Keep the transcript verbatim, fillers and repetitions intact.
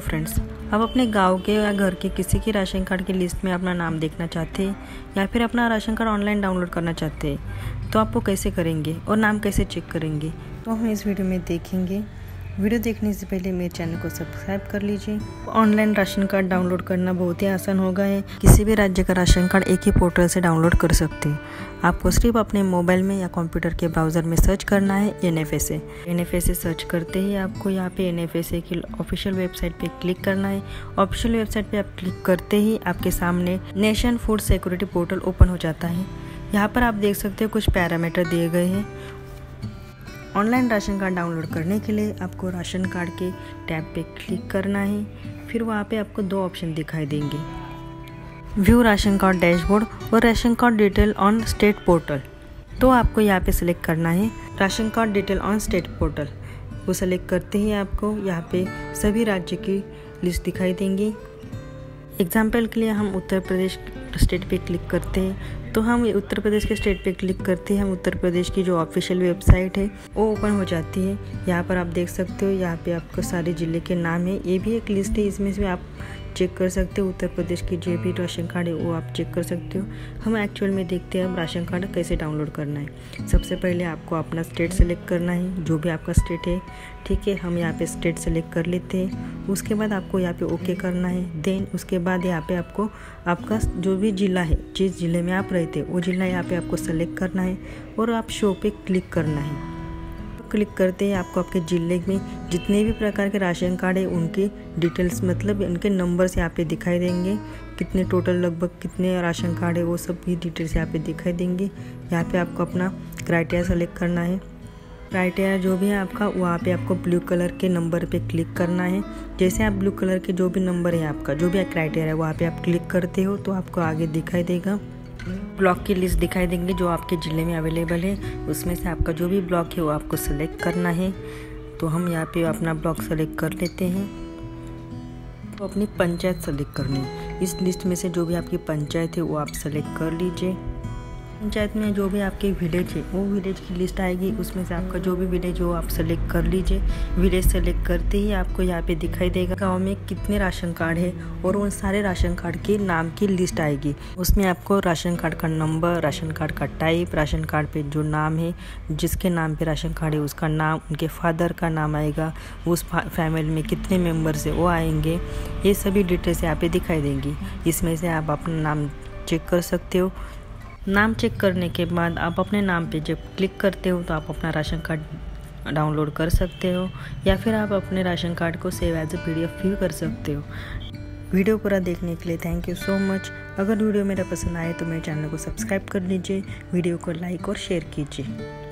Friends, आप अपने गांव के या घर के किसी की राशन कार्ड की लिस्ट में अपना नाम देखना चाहते हैं या फिर अपना राशन कार्ड ऑनलाइन डाउनलोड करना चाहते हैं तो आप वो कैसे करेंगे और नाम कैसे चेक करेंगे तो हम इस वीडियो में देखेंगे। वीडियो देखने से पहले मेरे चैनल को सब्सक्राइब कर लीजिए। ऑनलाइन राशन कार्ड डाउनलोड करना बहुत ही आसान हो गया है। किसी भी राज्य का राशन कार्ड एक ही पोर्टल से डाउनलोड कर सकते हैं। आपको सिर्फ अपने मोबाइल में या कंप्यूटर के ब्राउज़र में सर्च करना है N F S A. N F S A search करते ही आपको यहाँ पे एन एफ एस ए की ऑफिशियल वेबसाइट पे क्लिक करना है। ऑफिशियल वेबसाइट पे आप क्लिक करते ही आपके सामने nation food security portal open हो जाता है। यहाँ पर आप देख सकते हो कुछ पैरामीटर दिए गए हैं। ऑनलाइन राशन कार्ड डाउनलोड करने के लिए आपको राशन कार्ड के टैब पे क्लिक करना है। फिर वहाँ पे आपको दो ऑप्शन दिखाई देंगे, व्यू राशन कार्ड डैशबोर्ड और ration card detail on state portal. तो आपको यहाँ पे सिलेक्ट करना है ration card detail on state portal. वो सिलेक्ट करते ही आपको यहाँ पे सभी राज्य की लिस्ट दिखाई देंगी। एग्जाम्पल के लिए हम उत्तर प्रदेश स्टेट पे क्लिक करते हैं तो हम उत्तर प्रदेश के स्टेट पे क्लिक करते हैं। हम उत्तर प्रदेश की जो ऑफिशियल वेबसाइट है वो ओपन हो जाती है। यहाँ पर आप देख सकते हो, यहाँ पे आपको सारे ज़िले के नाम है। ये भी एक लिस्ट है, इसमें से आप चेक कर सकते हो। उत्तर प्रदेश की जो भी राशन कार्ड है वो आप चेक कर सकते हो। हम एक्चुअल में देखते हैं अब राशन कार्ड कैसे डाउनलोड करना है। सबसे पहले आपको अपना स्टेट सेलेक्ट करना है, जो भी आपका स्टेट है। ठीक है, हम यहाँ पे स्टेट सेलेक्ट कर लेते हैं। उसके बाद आपको यहाँ पे ओके करना है। देन उसके बाद यहाँ पे आपको आपका जो भी ज़िला है, जिस ज़िले में आप रहते हो वो ज़िला यहाँ पे आपको सेलेक्ट करना है और आप शो पे क्लिक करना है। क्लिक करते ही आपको आपके ज़िले में जितने भी प्रकार के राशन कार्ड है उनके डिटेल्स, मतलब उनके नंबर्स यहाँ पे दिखाई देंगे। कितने टोटल लगभग कितने राशन कार्ड है वो सब भी डिटेल्स यहाँ पे दिखाई देंगे। यहाँ पे आपको अपना क्राइटेरिया सेलेक्ट करना है। क्राइटेरिया जो भी है आपका, वहाँ पे आपको ब्लू कलर के नंबर पे क्लिक करना है। जैसे आप ब्लू कलर के जो भी नंबर है आपका, जो भी क्राइटेरिया है वहाँ पे आप क्लिक करते हो तो आपको आगे दिखाई देगा ब्लॉक की लिस्ट दिखाई देंगे जो आपके ज़िले में अवेलेबल है। उसमें से आपका जो भी ब्लॉक है वो आपको सेलेक्ट करना है। तो हम यहाँ पे अपना ब्लॉक सेलेक्ट कर लेते हैं। तो अपनी पंचायत सेलेक्ट करनी है। इस लिस्ट में से जो भी आपकी पंचायत है वो आप सेलेक्ट कर लीजिए। पंचायत में जो भी आपके विलेज है वो विलेज की लिस्ट आएगी। उसमें से आपका जो भी विलेज हो आप सेलेक्ट कर लीजिए। विलेज सेलेक्ट करते ही आपको यहाँ पे दिखाई देगा गांव में कितने राशन कार्ड है और उन सारे राशन कार्ड के नाम की लिस्ट आएगी। उसमें आपको राशन कार्ड का नंबर, राशन कार्ड का टाइप, राशन कार्ड पे जो नाम है, जिसके नाम पर राशन कार्ड है उसका नाम, उनके फादर का नाम आएगा, उस फैमिली में कितने मेम्बर्स है वो आएंगे। ये सभी डिटेल्स यहाँ पर दिखाई देंगी। इसमें से आप अपना नाम चेक कर सकते हो। नाम चेक करने के बाद आप अपने नाम पे जब क्लिक करते हो तो आप अपना राशन कार्ड डाउनलोड कर सकते हो या फिर आप अपने राशन कार्ड को save as a P D F भी कर सकते हो। वीडियो पूरा देखने के लिए थैंक यू सो मच। अगर वीडियो मेरा पसंद आए तो मेरे चैनल को सब्सक्राइब कर लीजिए, वीडियो को लाइक और शेयर कीजिए।